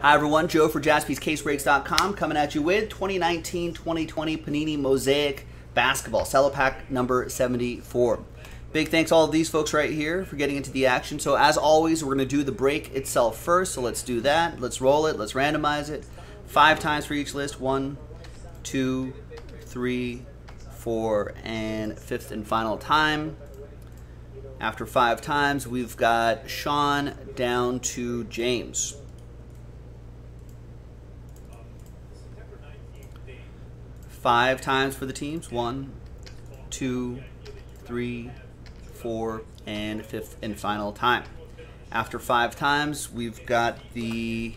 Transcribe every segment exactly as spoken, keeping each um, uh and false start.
Hi everyone, Joe for Jaspys Case Breaks dot com coming at you with twenty nineteen twenty twenty Panini Mosaic Basketball, Cello Pack number seventy-four. Big thanks to all of these folks right here for getting into the action. So as always, we're going to do the break itself first, so let's do that. Let's roll it, let's randomize it. Five times for each list, one, two, three, four, and fifth and final time. After five times, we've got Sean down to James. Five times for the teams, one, two, three, four, and fifth and final time. After five times, we've got the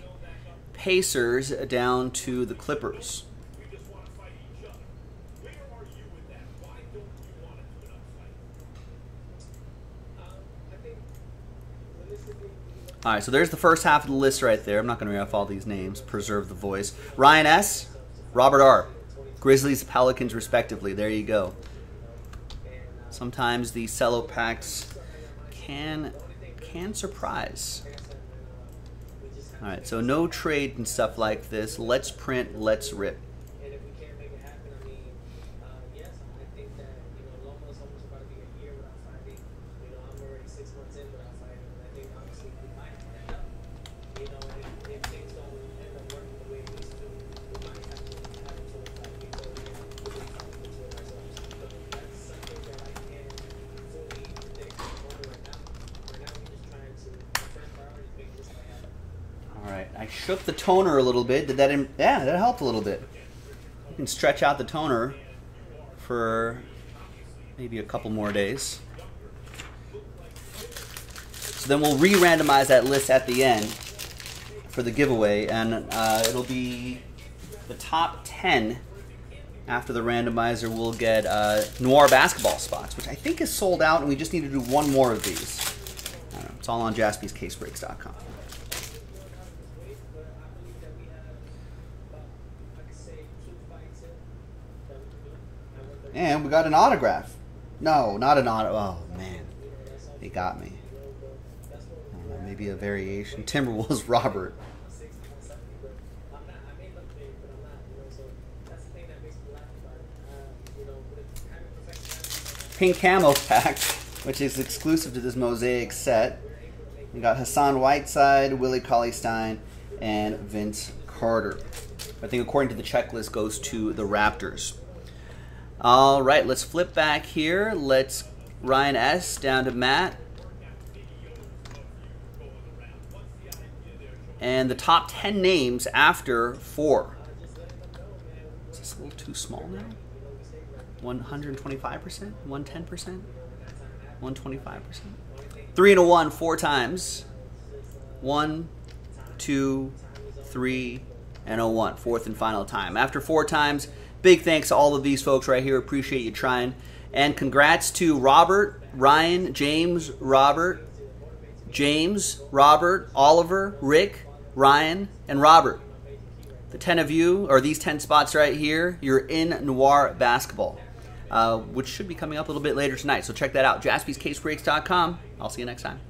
Pacers down to the Clippers. All right, so there's the first half of the list right there. I'm not going to read off all these names. Preserve the voice. Ryan S., Robert R., Grizzlies, Pelicans, respectively. There you go. Sometimes the cello packs can, can surprise. All right, so no trade and stuff like this. Let's print, let's rip. I shook the toner a little bit. Did that? Yeah, that helped a little bit. You can stretch out the toner for maybe a couple more days. So then we'll re-randomize that list at the end for the giveaway, and uh, it'll be the top ten. After the randomizer, we'll get uh, Noir Basketball Spots, which I think is sold out, and we just need to do one more of these. I don't know, it's all on Jaspys Case Breaks dot com. And we got an autograph. No, not an autograph. Oh, man. They got me. I don't know, maybe a variation. Timberwolves Robert. Pink Camo Pack, which is exclusive to this Mosaic set. We got Hassan Whiteside, Willie Cauley-Stein, and Vince Carter. I think according to the checklist goes to the Raptors. All right, let's flip back here. Let's Ryan S. down to Matt. And the top ten names after four. Is this a little too small now? one hundred twenty-five percent? one hundred ten percent? one hundred twenty-five percent? Three and a one, four times. One, two, three, and a one. Fourth and final time. After four times, big thanks to all of these folks right here. Appreciate you trying. And congrats to Robert, Ryan, James, Robert, James, Robert, Oliver, Rick, Ryan, and Robert. The ten of you, or these ten spots right here, you're in Noir Basketball, uh, which should be coming up a little bit later tonight. So check that out, Jaspys Case Breaks dot com. I'll see you next time.